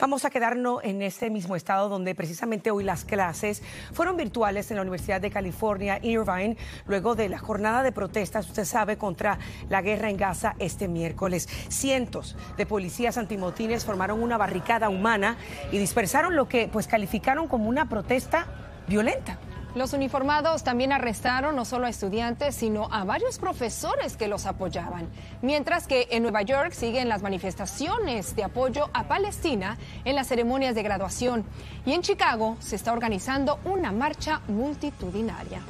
Vamos a quedarnos en este mismo estado donde precisamente hoy las clases fueron virtuales en la Universidad de California Irvine, luego de la jornada de protestas, usted sabe, contra la guerra en Gaza este miércoles. Cientos de policías antimotines formaron una barricada humana y dispersaron lo que calificaron como una protesta violenta. Los uniformados también arrestaron no solo a estudiantes, sino a varios profesores que los apoyaban. Mientras que en Nueva York siguen las manifestaciones de apoyo a Palestina en las ceremonias de graduación. Y en Chicago se está organizando una marcha multitudinaria.